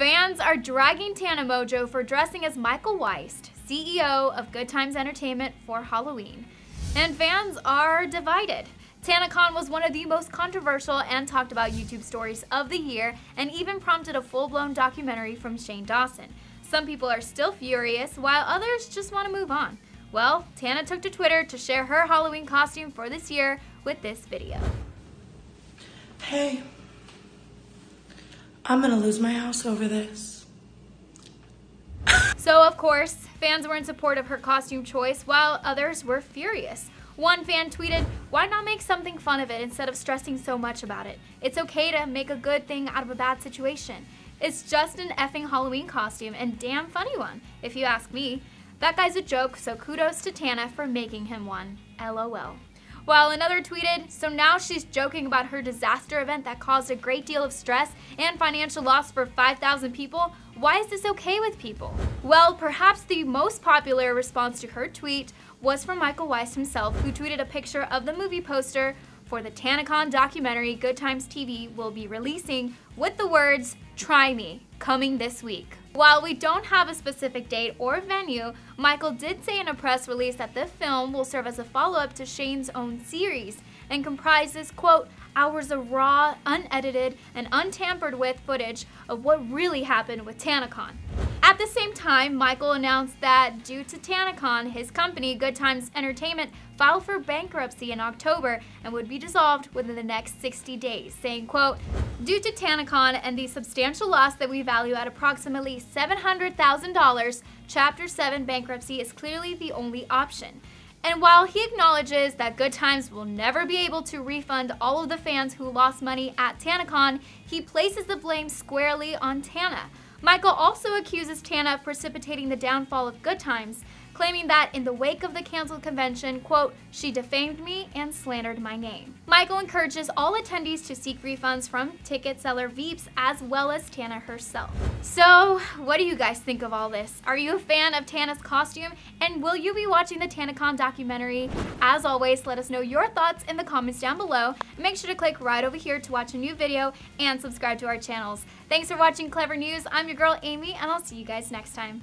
Fans are dragging Tana Mongeau for dressing as Michael Weist, CEO of Good Times Entertainment, for Halloween. And fans are divided. TanaCon was one of the most controversial and talked about YouTube stories of the year, and even prompted a full-blown documentary from Shane Dawson. Some people are still furious, while others just want to move on. Well, Tana took to Twitter to share her Halloween costume for this year with this video. Hey. I'm gonna lose my house over this. So of course, fans were in support of her costume choice while others were furious. One fan tweeted, "Why not make something fun of it instead of stressing so much about it? It's okay to make a good thing out of a bad situation. It's just an effing Halloween costume and damn funny one, if you ask me. That guy's a joke, so kudos to Tana for making him one, LOL." While another tweeted, "So now she's joking about her disaster event that caused a great deal of stress and financial loss for 5,000 people. Why is this okay with people?" Well, perhaps the most popular response to her tweet was from Michael Weist himself, who tweeted a picture of the movie poster for the TanaCon documentary Good Times TV will be releasing with the words, "Try me, coming this week." While we don't have a specific date or venue, Michael did say in a press release that the film will serve as a follow-up to Shane's own series and comprises, quote, "hours of raw, unedited, and untampered with footage of what really happened with TanaCon." At the same time, Michael announced that due to TanaCon, his company, Good Times Entertainment, filed for bankruptcy in October and would be dissolved within the next 60 days, saying, quote, "Due to TanaCon and the substantial loss that we value at approximately $700,000, Chapter 7 bankruptcy is clearly the only option." And while he acknowledges that Good Times will never be able to refund all of the fans who lost money at TanaCon, he places the blame squarely on Tana. Michael also accuses Tana of precipitating the downfall of Good Times, claiming that in the wake of the canceled convention, quote, "she defamed me and slandered my name." Michael encourages all attendees to seek refunds from ticket seller Veeps as well as Tana herself. So what do you guys think of all this? Are you a fan of Tana's costume? And will you be watching the TanaCon documentary? As always, let us know your thoughts in the comments down below. And make sure to click right over here to watch a new video and subscribe to our channels. Thanks for watching Clevver News. I'm your girl Amy, and I'll see you guys next time.